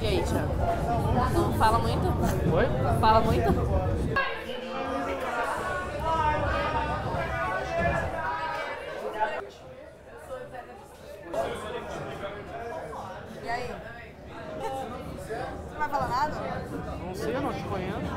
E aí, Thiago? Fala muito? Oi? Fala muito? E aí? Você não vai falar nada? Não sei, eu não te conheço.